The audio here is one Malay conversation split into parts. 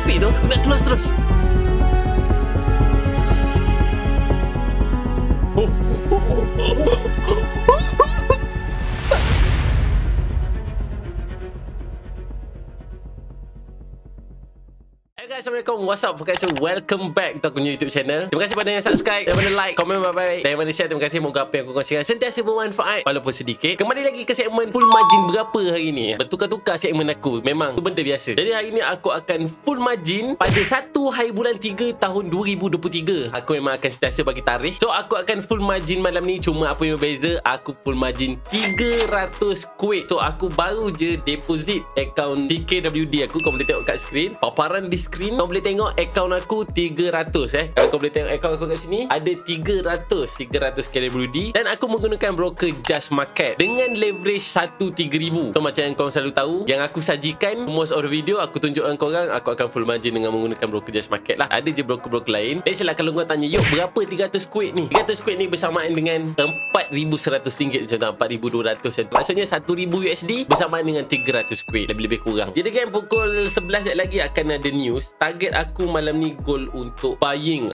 Sofi dong, udah close terus. Assalamualaikum, what's up guys, welcome back to aku punya YouTube channel. Terima kasih pada yang subscribe, yang mana like, komen baik-baik, dan yang mana share. Terima kasih, moga apa yang aku kongsikan sentiasa bermanfaat walaupun sedikit. Kembali lagi ke segmen full margin berapa hari ni. Bertukar-tukar segmen aku, memang tu benda biasa. Jadi hari ni aku akan full margin pada 1 hari bulan 3 tahun 2023. Aku memang akan sentiasa bagi tarikh. So aku akan full margin malam ni, cuma apa yang berbeza, aku full margin 300 kuih. So aku baru je deposit akaun DKWD aku. Kau boleh tengok kat skrin, paparan di skrin. Kau boleh tengok akaun aku 300 Kalau kau boleh tengok akaun aku kat sini, ada 300 KWD. Dan aku menggunakan broker JustMarkets dengan leverage 13000. So macam yang korang selalu tahu, yang aku sajikan most of the video, aku tunjukkan korang aku akan full margin dengan menggunakan broker JustMarkets lah. Ada je broker-broker lain. Let's lah kalau korang tanya, "Yo, berapa 300 kuih ni?" 300 kuih ni bersamaan dengan RM4,100 macam tu, RM4,200. Maksudnya $1,000 bersamaan dengan 300 kuih, lebih-lebih kurang. Jadi kan pukul 11 lagi akan ada news. Target aku malam ni goal untuk buying.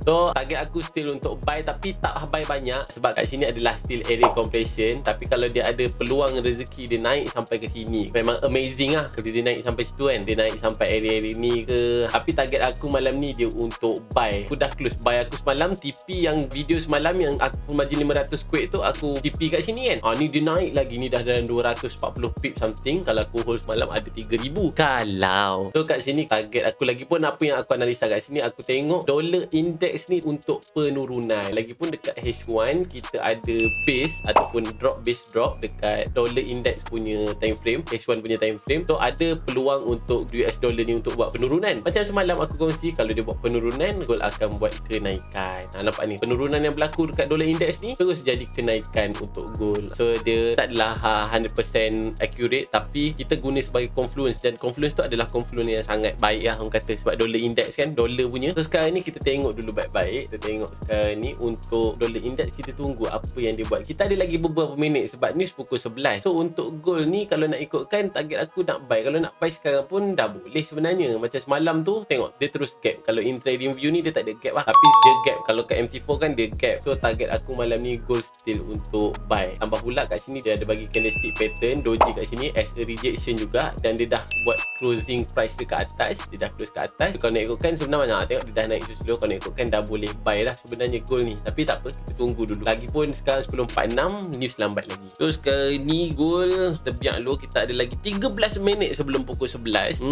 So target aku still untuk buy, tapi tak buy banyak sebab kat sini adalah still area compression. Tapi kalau dia ada peluang rezeki dia naik sampai ke sini, memang amazing lah. Kalau dia naik sampai situ kan, dia naik sampai area-area ni ke. Tapi target aku malam ni dia untuk buy. Aku dah close buy aku semalam. TP yang video semalam yang aku margin 500 kuih tu, aku TP kat sini kan. Ha, ni dia naik lagi, ni dah dalam 240 pip something. Kalau aku hold semalam ada 3000. Kalau so kat sini target aku lagi pun apa yang aku analisa kat sini, aku tengok dollar index ni untuk penurunan. Lagipun dekat H1 kita ada base ataupun drop base drop dekat dollar index punya time frame, H1 punya time frame. So ada peluang untuk US dollar ni untuk buat penurunan. Macam semalam aku kongsi, kalau dia buat penurunan, gold akan buat kenaikan. Ha, nampak ni penurunan yang berlaku dekat dollar index ni terus jadi kenaikan untuk gold. So dia taklah 100% accurate, tapi kita guna sebagai confluence, dan confluence tu adalah confluence yang sangat baik lah orang kata, sebab dollar index kan dollar punya. So sekarang ni kita tengok dulu baik-baik. Kita tengok sekarang ni untuk dollar index, kita tunggu apa yang dia buat. Kita ada lagi beberapa minit sebab news pukul 11. So untuk gold ni kalau nak ikutkan, target aku nak buy. Kalau nak buy sekarang pun dah boleh sebenarnya. Macam semalam tu tengok dia terus gap. Kalau in TradingView ni dia tak ada gap lah, tapi dia gap. Kalau kat MT4 kan dia gap. So target aku malam ni gold still untuk buy. Tambah pula kat sini dia ada bagi candlestick pattern doji kat sini as a rejection juga, dan dia dah buat closing price dekat atas. Dia dah close kat atas. So kalau nak ikutkan sebenarnya, tengok dia dah naik slow. Kalau nak ikutkan dah boleh buy lah sebenarnya gold ni, tapi tak apa, kita tunggu dulu. Lagipun sekarang 10.46, news lambat lagi. So sekarang ni gold terbiak low, kita ada lagi 13 minit sebelum pukul 11.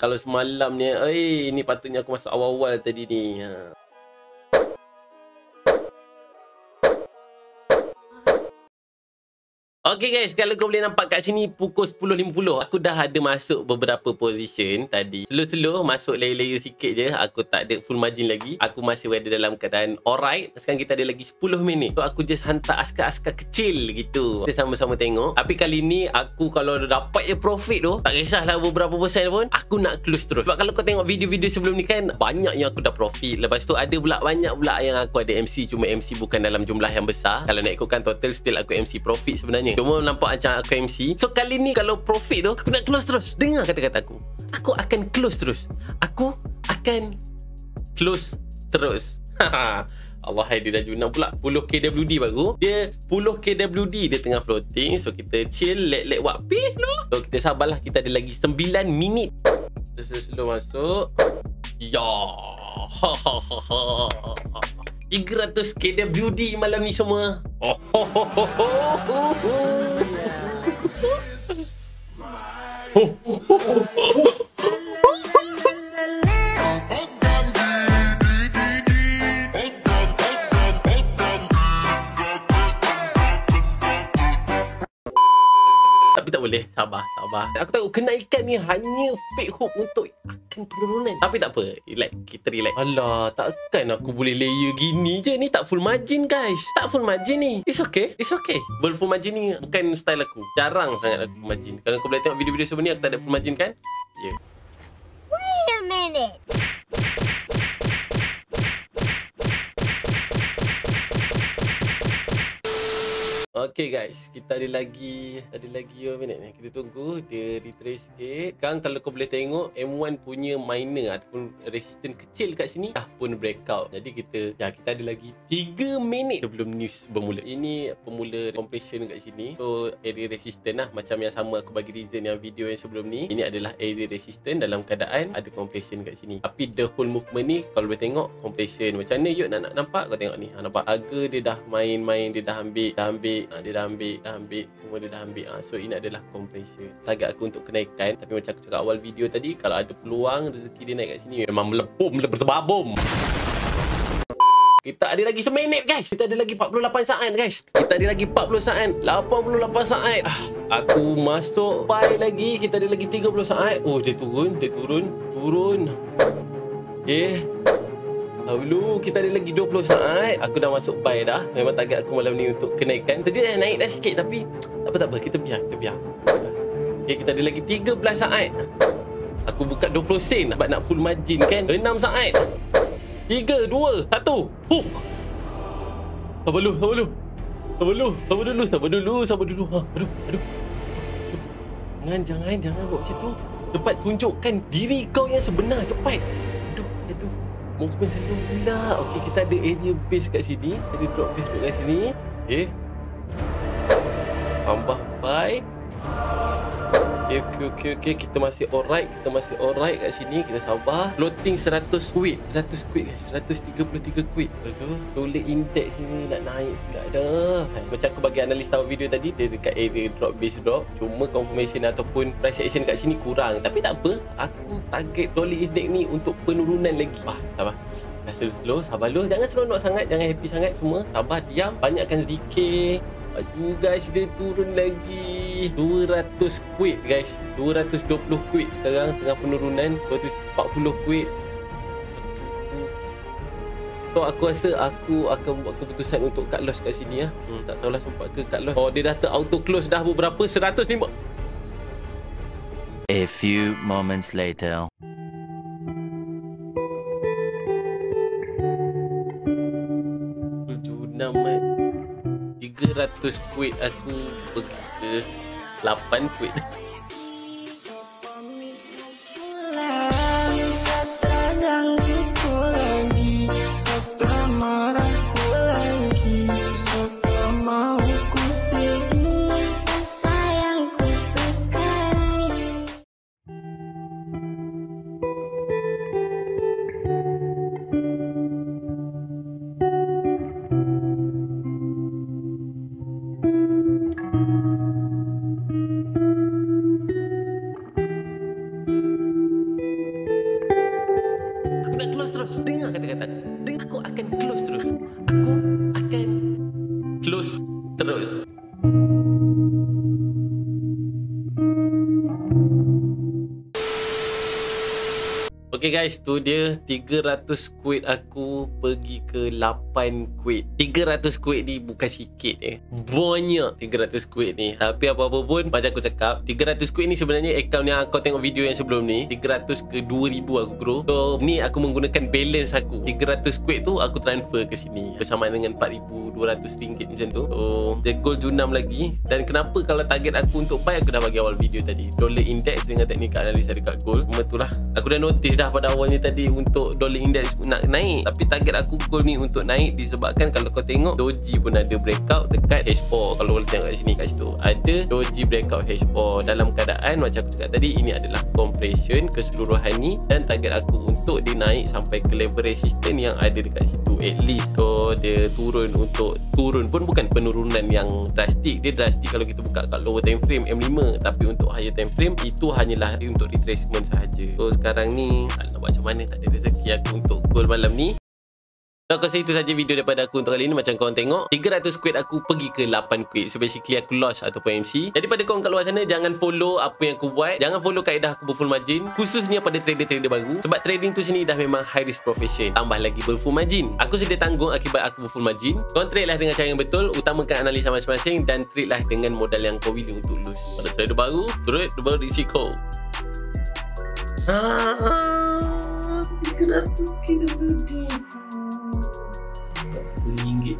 Kalau semalam ni, ni patutnya aku masuk awal-awal tadi ni. Ha. Okay guys, kalau kau boleh nampak kat sini pukul 10.50, aku dah ada masuk beberapa position tadi. Slow-slow masuk layer-layer sikit je. Aku tak ada full margin lagi. Aku masih berada dalam keadaan alright. Sekarang kita ada lagi 10 minit. So aku just hantar askar-askar kecil gitu. Kita sama-sama tengok. Tapi kali ni aku kalau dapat je profit tu, tak kisahlah beberapa persen pun, aku nak close terus. Sebab kalau kau tengok video-video sebelum ni kan, banyak yang aku dah profit. Lepas tu ada pula banyak pula yang aku ada MC, cuma MC bukan dalam jumlah yang besar. Kalau nak ikutkan total, still aku MC profit sebenarnya. Cuma nampak macam aku MC. So kali ni kalau profit tu, aku nak close terus. Dengar kata-kata aku. Aku akan close terus. Aku akan close terus. Allah, dia dah juna pula. 10 KWD baru. Dia 10 KWD dia tengah floating. So kita chill, let what peace tu. So kita sabarlah, kita ada lagi 9 minit. Slow-slow masuk. Ya. 300 KWD malam ni semua. Tapi tak boleh, sabar. Aku tahu kenaikan ni hanya fake hope untuk akan penurunan. Tapi tak apa, relax, kita relax. Alah, takkan aku boleh layer gini je. Ni tak full margin guys. Tak full margin ni. It's okay, it's okay. Ball full margin ni bukan style aku. Jarang sangat aku full margin. Kalau kau boleh tengok video-video sebelum ni, aku tak ada full margin kan? Ya. Yeah. Wait a minute. Okay guys, kita ada lagi 1 minit ni. Kita tunggu dia retrace sikit. Sekarang kalau kau boleh tengok M1 punya minor ataupun resisten kecil kat sini dah pun breakout. Jadi kita ada lagi 3 minit sebelum news bermula. Ini pemula compression kat sini. So area resisten lah, macam yang sama aku bagi reason yang video yang sebelum ni. Ini adalah area resisten dalam keadaan ada compression kat sini. Tapi the whole movement ni kalau boleh tengok compression. Macam mana you nak nampak? Kau tengok ni. Ha, nampak harga dia dah main-main, dia dah ambil, semua dia dah ambil. So ini adalah compression. Target aku untuk kenaikan, tapi macam aku cakap awal video tadi, kalau ada peluang rezeki dia naik kat sini, memang melebum. Kita ada lagi seminit guys. Kita ada lagi 48 saat guys. Kita ada lagi 40 saat, 88 saat. Aku masuk buy lagi. Kita ada lagi 30 saat. Oh, dia turun. Okay. Lalu kita ada lagi 20 saat. Aku dah masuk buy dah. Memang target aku malam ni untuk kenaikan. Tadi dah naik dah sikit tapi tak apa, kita biar. Okay, kita ada lagi 13 saat. Aku buka 20 sen sebab nak full margin kan. 6 saat. 3, 2, 1. Huh. Sabar dulu. Ha, aduh. Jangan buat macam tu. Cepat tunjukkan diri kau yang sebenar, cepat. Aduh. Movement selalu pula. Okey, kita ada area base kat sini. Ada drop base kat sini. Okey. Tambah buy. Okay. Kita masih alright kat sini. Kita sabar. Floating 100 quid guys. 133 quid. Aduh, dollar index ni nak naik pula dah. Macam aku bagi analisa video tadi, dia dekat area drop base drop. Cuma confirmation ataupun price action kat sini kurang. Tapi tak apa. Aku target dollar index ni untuk penurunan lagi. Sabar. Sabar dulu. Jangan seronok sangat, jangan happy sangat semua. Sabar, diam, banyakkan zikir. Aduh guys, dia turun lagi 200 quid guys. 220 quid sekarang, tengah penurunan 240 quid. So aku rasa aku akan buat keputusan untuk cut loss kat sini lah. Tak tahulah sempat ke cut loss. Oh, dia dah auto close dah berapa? 105. A few moments later. Nama 300 quid aku berkata 8 quid. Okay guys, tu dia 300 quid aku pergi ke 8 quid. 300 quid ni bukan sikit Banyak 300 quid ni. Tapi apa-apa pun, macam aku cakap, 300 quid ni sebenarnya account yang kau tengok video yang sebelum ni, 300 ke 2000 aku grow. So ni aku menggunakan balance aku. 300 quid tu aku transfer ke sini bersamaan dengan 4200 ringgit macam tu. So the goal junam lagi. Dan kenapa kalau target aku untuk buy, aku dah bagi awal video tadi. Dollar index dengan teknik analisa dekat goal. Cuma itulah, aku dah notice dah pada awalnya tadi untuk dollar index nak naik, tapi target aku goal ni untuk naik disebabkan kalau kau tengok doji pun ada breakout dekat H4. Kalau kau tengok kat sini, kat situ ada doji breakout H4 dalam keadaan macam aku cakap tadi, ini adalah compression keseluruhan ni dan target aku untuk dia naik sampai ke level resistance yang ada dekat situ at least. So dia turun untuk turun pun bukan penurunan yang drastik. Dia drastik kalau kita buka kat lower time frame M5, tapi untuk higher time frame itu hanyalah untuk retracement sahaja. So sekarang ni tak nak buat macam mana, tak ada rezeki aku untuk goal malam ni. So aku rasa itu saja video daripada aku untuk kali ni. Macam korang tengok, 300 quid aku pergi ke 8 quid. So basically aku loss ataupun MC. Daripada korang kat luar sana, jangan follow apa yang aku buat. Jangan follow kaedah aku berfull margin, khususnya pada trader-trader baru. Sebab trading tu sini dah memang high risk profession. Tambah lagi berfull margin. Aku sedia tanggung akibat aku berfull margin. Korang trade lah dengan cara yang betul, utamakan analisa masing-masing dan trade lah dengan modal yang kau willing untuk lose. Pada trader baru, trade berisiko. 300 kilo budi RM40.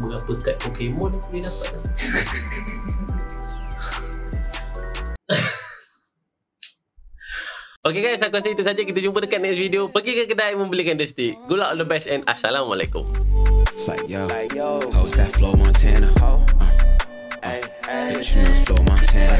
berapa kad Pokemon aku boleh dapat lah. Okay guys, aku rasa itu saja. Kita jumpa dekat next video. Pergi ke kedai membeli candlestick. Good luck, all the best and Assalamualaikum. Like yo, how's that flow Montana? Hey, you know it's flow Montana.